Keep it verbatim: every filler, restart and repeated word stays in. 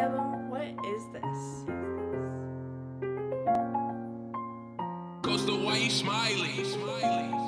Yevon, what is this? Goes the way smiling, smiling.